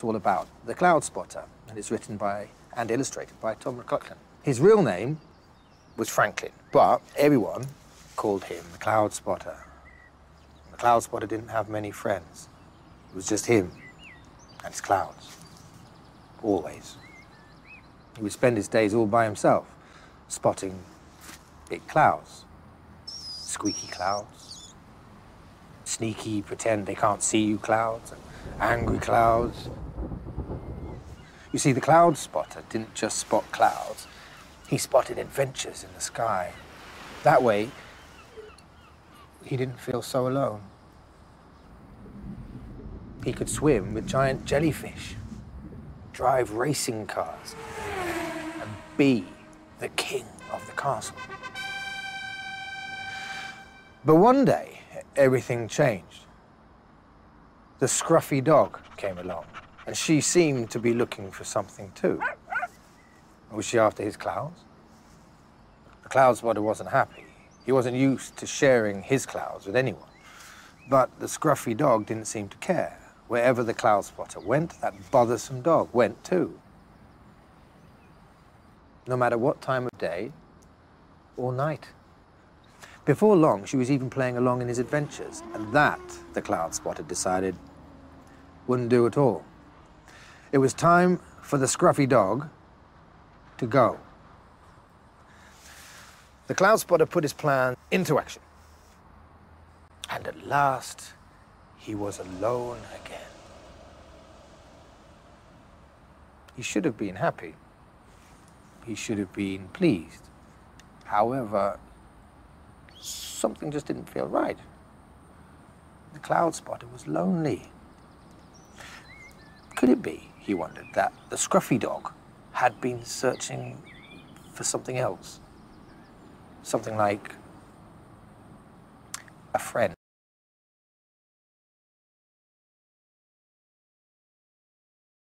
It's all about The Cloudspotter, and it's written by and illustrated by Tom McLaughlin. His real name was Franklin, but everyone called him The Cloudspotter. The Cloudspotter didn't have many friends. It was just him and his clouds, always. He would spend his days all by himself, spotting big clouds, squeaky clouds, sneaky, pretend they can't see you clouds, and angry clouds. You see, the cloud spotter didn't just spot clouds, he spotted adventures in the sky. That way, he didn't feel so alone. He could swim with giant jellyfish, drive racing cars, and be the king of the castle. But one day, everything changed. The Scruffy Dog came along, and she seemed to be looking for something too. Was she after his clouds? The Cloudspotter wasn't happy. He wasn't used to sharing his clouds with anyone. But the Scruffy Dog didn't seem to care. Wherever the Cloudspotter went, that bothersome dog went too. No matter what time of day or night. Before long, she was even playing along in his adventures, and that, the Cloudspotter decided, wouldn't do at all. It was time for the Scruffy Dog to go. The Cloudspotter put his plan into action. And at last, he was alone again. He should have been happy. He should have been pleased. However, something just didn't feel right. The Cloudspotter was lonely. Could it be, he wondered, that the Scruffy Dog had been searching for something else? Something like a friend.